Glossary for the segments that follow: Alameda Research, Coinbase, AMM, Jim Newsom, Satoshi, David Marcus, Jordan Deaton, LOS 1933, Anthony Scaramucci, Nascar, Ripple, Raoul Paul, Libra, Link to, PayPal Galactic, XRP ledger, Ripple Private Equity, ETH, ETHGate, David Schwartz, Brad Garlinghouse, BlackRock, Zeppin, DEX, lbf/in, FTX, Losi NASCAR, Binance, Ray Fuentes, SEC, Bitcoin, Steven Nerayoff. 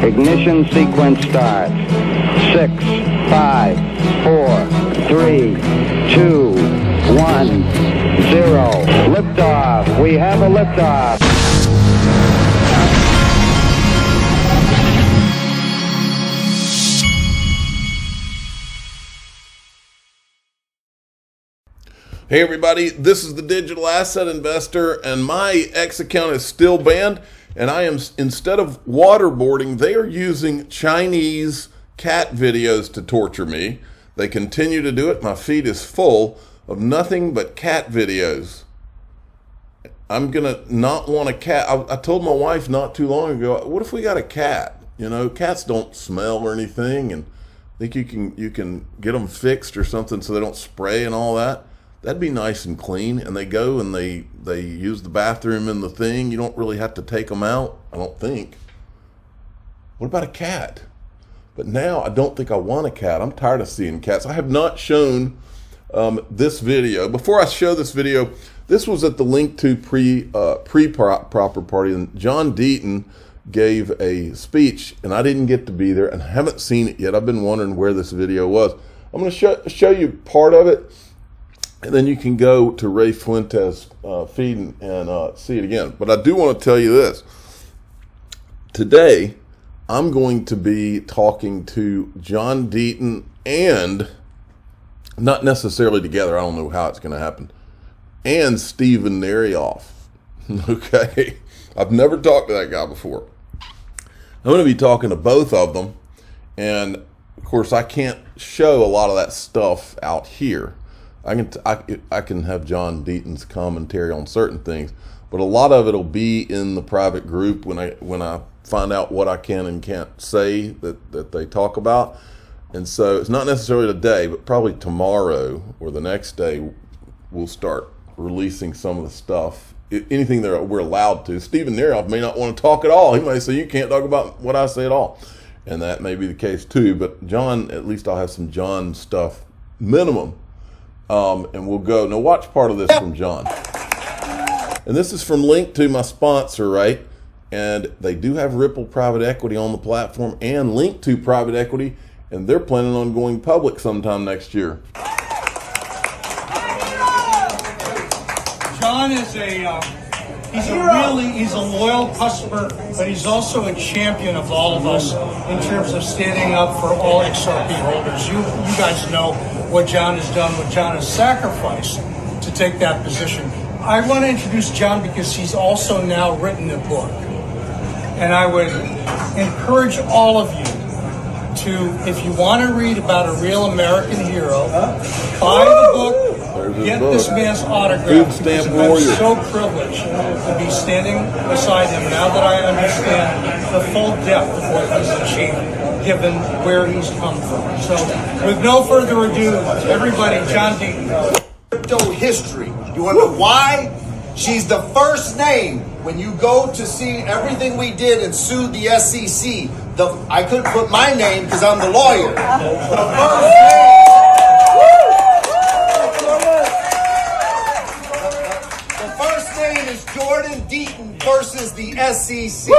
Ignition sequence starts. 6, 5, 4, 3, 2, 1, 0. Liftoff. We have a liftoff. Hey everybody, this is the Digital Asset Investor, and my X account is still banned, and I am, instead of waterboarding, they are using Chinese cat videos to torture me. They continue to do it. My feed is full of nothing but cat videos. I'm gonna not want a cat. I told my wife not too long ago, what if we got a cat? You know, cats don't smell or anything, and I think you can get them fixed or something so they don't spray and all that. That'd be nice and clean. And they go and they use the bathroom in the thing. You don't really have to take them out, I don't think. What about a cat? But now I don't think I want a cat. I'm tired of seeing cats. I have not shown this video. Before I show this video, this was at the Link to pre-proper party. And John Deaton gave a speech, and I didn't get to be there, and I haven't seen it yet. I've been wondering where this video was. I'm going to show you part of it. And then you can go to Ray Fuentes' feed and see it again. But I do want to tell you this. Today, I'm going to be talking to John Deaton and, not necessarily together, I don't know how it's going to happen, and Steven Nerayoff. Okay? I've never talked to that guy before. I'm going to be talking to both of them. And, of course, I can't show a lot of that stuff out here. I can have John Deaton's commentary on certain things, but a lot of it'll be in the private group when I find out what I can and can't say that they talk about. And so it's not necessarily today, but probably tomorrow or the next day we'll start releasing some of the stuff, anything that we're allowed to. Steven Nerayoff may not want to talk at all. He may say you can't talk about what I say at all, and that may be the case too. But John, at least I'll have some John stuff minimum. And we'll go. Now watch part of this from John. And this is from Link to, my sponsor, right? And they do have Ripple Private Equity on the platform and Link to Private Equity, and they're planning on going public sometime next year. John is he's a loyal customer, but he's also a champion of all of us in terms of standing up for all XRP holders. You guys know what John has done, what John has sacrificed to take that position. I want to introduce John because he's also now written a book. And I would encourage all of you to, if you want to read about a real American hero, buy the book, get this man's autograph, because I'm so privileged to be standing beside him now that I understand the full depth of what he's achieved, given where he's come from. So, with no further ado, everybody, John Deaton. Crypto history. You want to know why? She's the first name. When you go to see everything we did and sued the SEC, I couldn't put my name because I'm the lawyer. The first name. The first name is Jordan Deaton versus the SEC.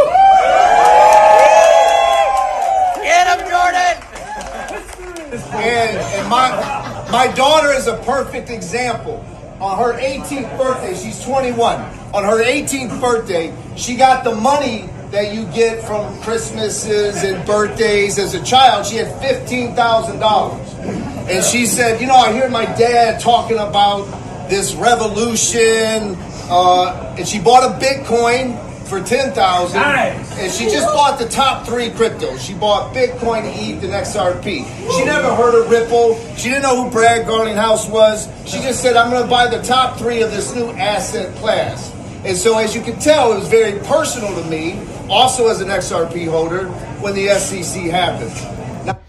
And my daughter is a perfect example. On her 18th birthday, she's 21. On her 18th birthday, she got the money that you get from Christmases and birthdays as a child. She had $15,000. And she said, you know, I hear my dad talking about this revolution. And she bought a Bitcoin for $10,000. Nice. And she just bought the top three cryptos. She bought Bitcoin, ETH, and XRP. She never heard of Ripple. She didn't know who Brad Garlinghouse was. She just said, I'm going to buy the top three of this new asset class. And so, as you can tell, it was very personal to me, also as an XRP holder, when the SEC happened. Now,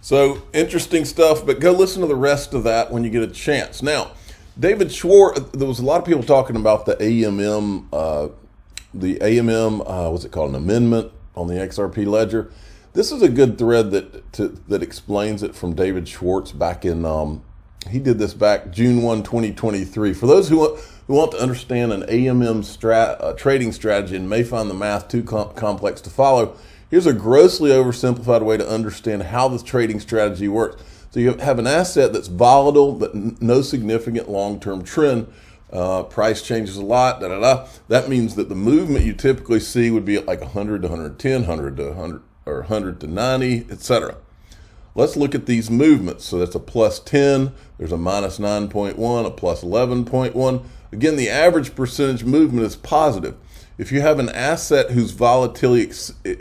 so, interesting stuff, but go listen to the rest of that when you get a chance. Now, David Schwartz, there was a lot of people talking about the AMM what's it called, an amendment on the XRP ledger. This is a good thread that explains it from David Schwartz back in, he did this back June 1, 2023. For those who who want to understand an AMM trading strategy and may find the math too complex to follow, here's a grossly oversimplified way to understand how the trading strategy works. So you have an asset that's volatile, but no significant long-term trend. Price changes a lot, That means that the movement you typically see would be at like 100 to 110, 100 to 100, or 100 to 90, etc. Let's look at these movements. So that's a plus 10, there's a minus 9.1, a plus 11.1. Again, the average percentage movement is positive. If you have an asset whose volatility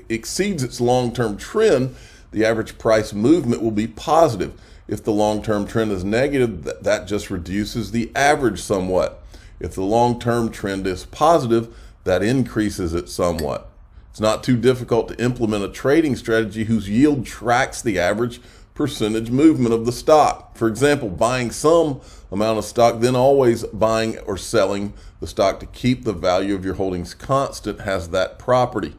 exceeds its long-term trend, the average price movement will be positive. If the long-term trend is negative, that just reduces the average somewhat. If the long-term trend is positive, that increases it somewhat. It's not too difficult to implement a trading strategy whose yield tracks the average percentage movement of the stock. For example, buying some amount of stock, then always buying or selling the stock to keep the value of your holdings constant has that property.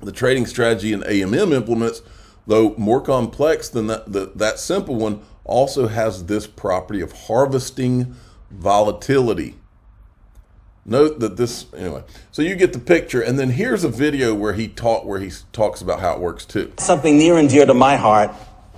The trading strategy an AMM implements, though more complex than that simple one, also has this property of harvesting volatility. Note that this, anyway, so you get the picture, and then here's a video where he talks about how it works too. Something near and dear to my heart,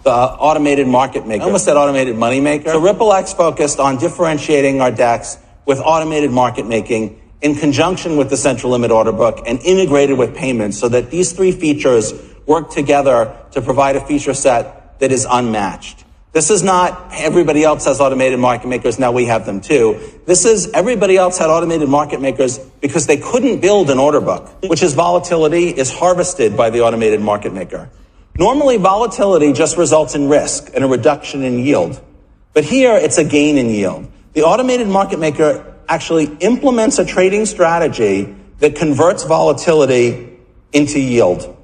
the automated market maker. I almost said automated money maker. So RippleX focused on differentiating our DEX with automated market making in conjunction with the central limit order book and integrated with payments so that these three features work together to provide a feature set that is unmatched. This is not everybody else has automated market makers, now we have them too. This is everybody else had automated market makers because they couldn't build an order book, which is volatility is harvested by the automated market maker. Normally volatility just results in risk and a reduction in yield, but here it's a gain in yield. The automated market maker actually implements a trading strategy that converts volatility into yield.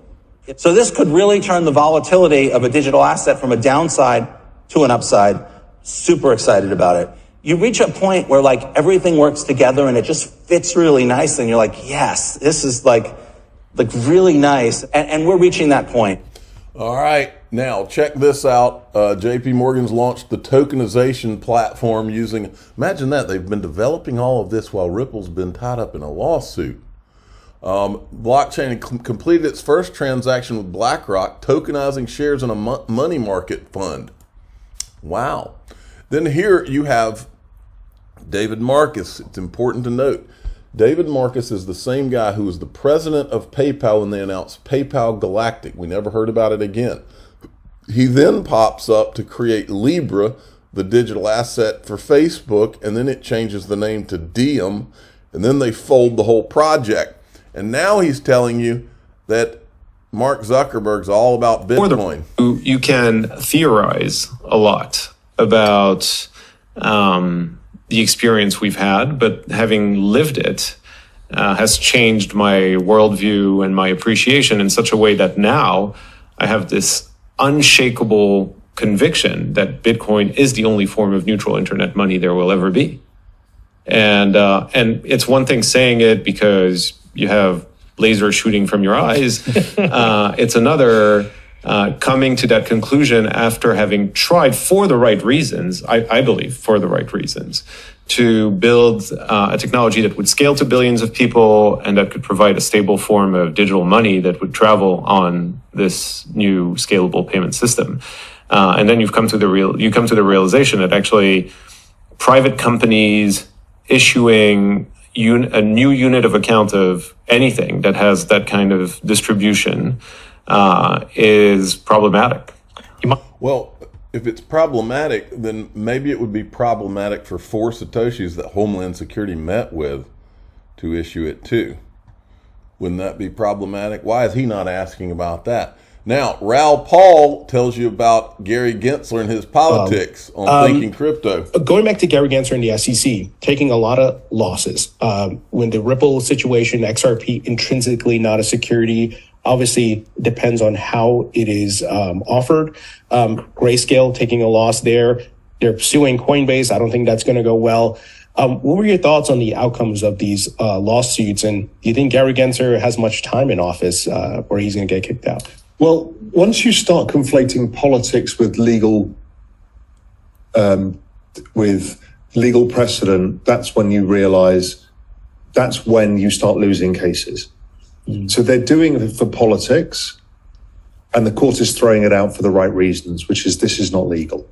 So this could really turn the volatility of a digital asset from a downside to an upside. Super excited about it. You reach a point where like everything works together and it just fits really nice and you're like, yes, this is like really nice. And we're reaching that point. All right, now check this out. JP Morgan's launched the tokenization platform using, imagine that, they've been developing all of this while Ripple's been tied up in a lawsuit. Blockchain completed its first transaction with BlackRock, tokenizing shares in a money market fund. Wow. Then here you have David Marcus. It's important to note, David Marcus is the same guy who was the president of PayPal when they announced PayPal Galactic. We never heard about it again. He then pops up to create Libra, the digital asset for Facebook, and then it changes the name to Diem, and then they fold the whole project. And now he's telling you that Mark Zuckerberg's all about Bitcoin. You can theorize a lot about the experience we've had, but having lived it has changed my worldview and my appreciation in such a way that now I have this unshakable conviction that Bitcoin is the only form of neutral internet money there will ever be. And it's one thing saying it because you have laser shooting from your eyes. It's another coming to that conclusion after having tried for the right reasons, I believe for the right reasons, to build a technology that would scale to billions of people and that could provide a stable form of digital money that would travel on this new scalable payment system. And then you come to the realization that actually private companies issuing a new unit of account of anything that has that kind of distribution is problematic. Well, if it's problematic, then maybe it would be problematic for 4 Satoshis that Homeland Security met with to issue it too. Wouldn't that be problematic? Why is he not asking about that? Now, Raoul Paul tells you about Gary Gensler and his politics on Thinking Crypto. Going back to Gary Gensler and the SEC, taking a lot of losses. When the Ripple situation, XRP intrinsically not a security, obviously depends on how it is offered. Grayscale taking a loss there. They're pursuing Coinbase. I don't think that's going to go well. What were your thoughts on the outcomes of these lawsuits? And do you think Gary Gensler has much time in office or he's going to get kicked out? Well, once you start conflating politics with legal, with legal precedent, that's when you realize, that's when you start losing cases. Mm. So they're doing it for politics, and the court is throwing it out for the right reasons, which is this is not legal.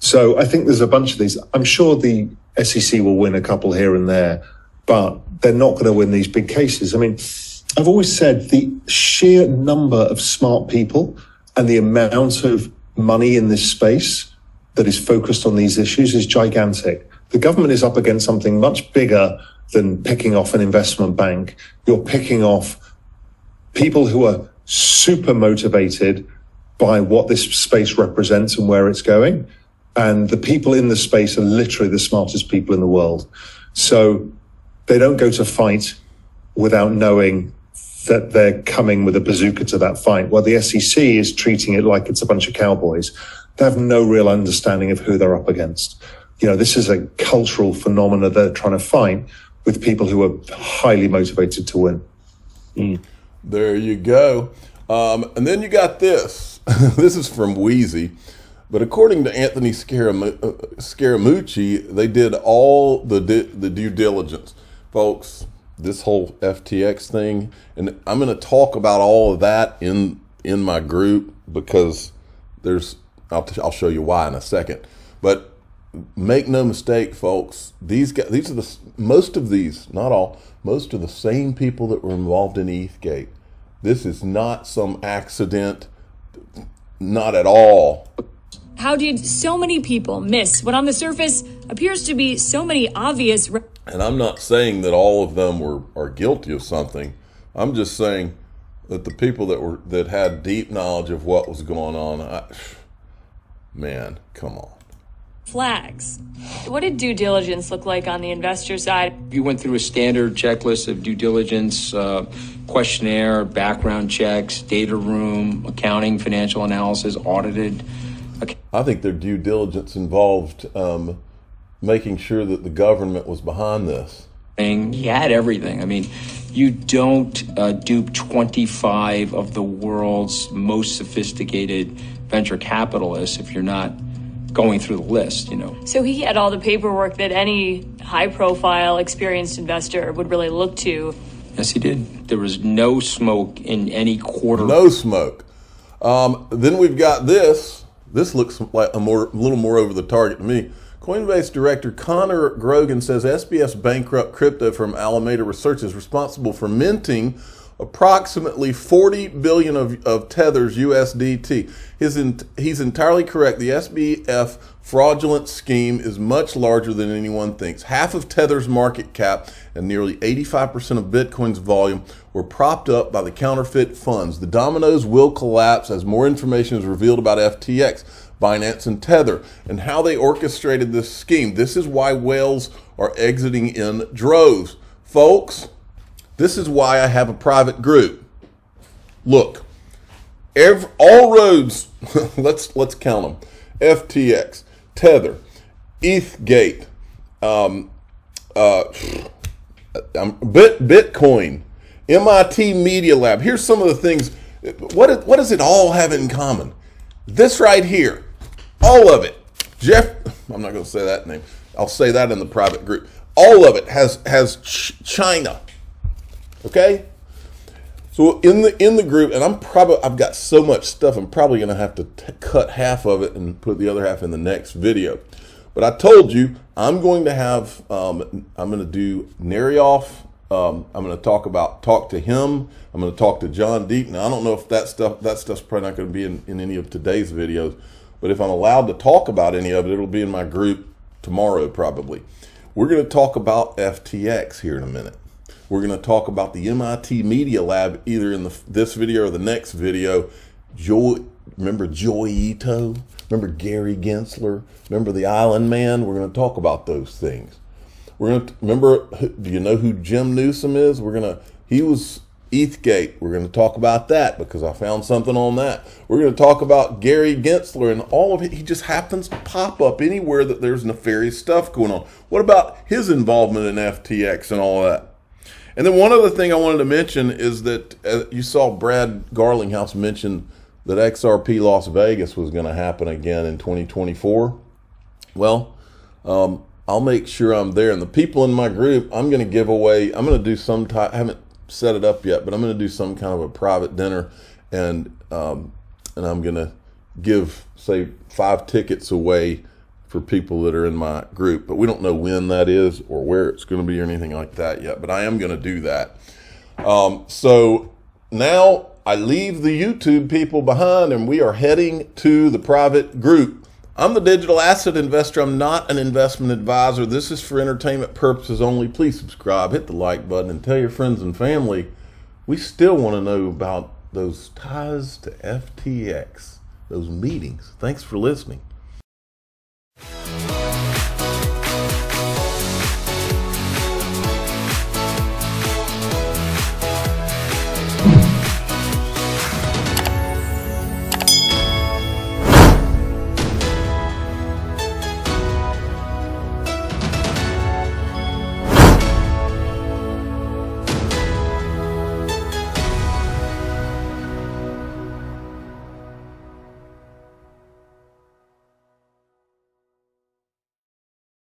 So I think there's a bunch of these. I'm sure the SEC will win a couple here and there, but they're not going to win these big cases. I mean, I've always said the sheer number of smart people and the amount of money in this space that is focused on these issues is gigantic. The government is up against something much bigger than picking off an investment bank. You're picking off people who are super motivated by what this space represents and where it's going. And the people in the space are literally the smartest people in the world. So they don't go to fight without knowing that they're coming with a bazooka to that fight. Well, the SEC is treating it like it's a bunch of cowboys. They have no real understanding of who they're up against. You know, this is a cultural phenomena they're trying to fight with people who are highly motivated to win. Mm. There you go. And then you got this. This is from Wheezy. But according to Anthony Scaramucci, they did all the due diligence. Folks, this whole FTX thing, and I'm going to talk about all of that in my group, because there's, I'll show you why in a second. But make no mistake, folks, these guys, these are the, most of these, not all, most of the same people that were involved in ETHGate. This is not some accident, not at all. How did so many people miss what on the surface appears to be so many obvious... And I'm not saying that all of them are guilty of something. I'm just saying that the people that had deep knowledge of what was going on, man, come on. Flags. What did due diligence look like on the investor side? You went through a standard checklist of due diligence, questionnaire, background checks, data room, accounting, financial analysis, audited. I think their due diligence involved making sure that the government was behind this. He had everything. I mean, you don't dupe 25 of the world's most sophisticated venture capitalists if you're not going through the list, you know. So he had all the paperwork that any high-profile, experienced investor would really look to. Yes, he did. There was no smoke in any quarter. No smoke. Then we've got this. This looks like a little more over the target to me. Coinbase director Connor Grogan says SBS bankrupt crypto from Alameda Research is responsible for minting approximately 40 billion of Tether's USDT. He's entirely correct. The SBF fraudulent scheme is much larger than anyone thinks. Half of Tether's market cap and nearly 85% of Bitcoin's volume were propped up by the counterfeit funds. The dominoes will collapse as more information is revealed about FTX, Binance, and Tether, and how they orchestrated this scheme. This is why whales are exiting in droves. Folks, this is why I have a private group. Look, all roads, let's count them. FTX, Tether, ETHGate, Bitcoin, MIT Media Lab. Here's some of the things. What does it all have in common? This right here, all of it. I'm not going to say that name. I'll say that in the private group. All of it has China. Okay, so in the group, and I've got so much stuff. I'm probably going to have to cut half of it and put the other half in the next video. But I told you I'm going to have I'm going to do Nerayoff. I'm going to talk to him. I'm going to talk to John Deaton. I don't know if that stuff's probably not going to be in any of today's videos. But if I'm allowed to talk about any of it, it'll be in my group tomorrow probably. We're going to talk about FTX here in a minute. We're going to talk about the MIT Media Lab either in this video or the next video. Remember Joey Ito? Remember Gary Gensler? Remember the Island Man? We're going to talk about those things. We're going to remember. Do you know who Jim Newsom is? He was ETHGate. We're going to talk about that because I found something on that. We're going to talk about Gary Gensler and all of it. He just happens to pop up anywhere that there's nefarious stuff going on. What about his involvement in FTX and all that? And then one other thing I wanted to mention is that you saw Brad Garlinghouse mention that XRP Las Vegas was going to happen again in 2024. Well, I'll make sure I'm there. And the people in my group, I'm going to give away, I'm going to do some type, I haven't set it up yet, but I'm going to do some kind of a private dinner, and I'm going to give, say, 5 tickets away for people that are in my group. But we don't know when that is or where it's going to be or anything like that yet, but I am going to do that. So now I leave the YouTube people behind, and we are heading to the private group. I'm the Digital Asset Investor. I'm not an investment advisor. This is for entertainment purposes only. Please subscribe, hit the like button, and tell your friends and family. We still want to know about those ties to FTX, those meetings. Thanks for listening.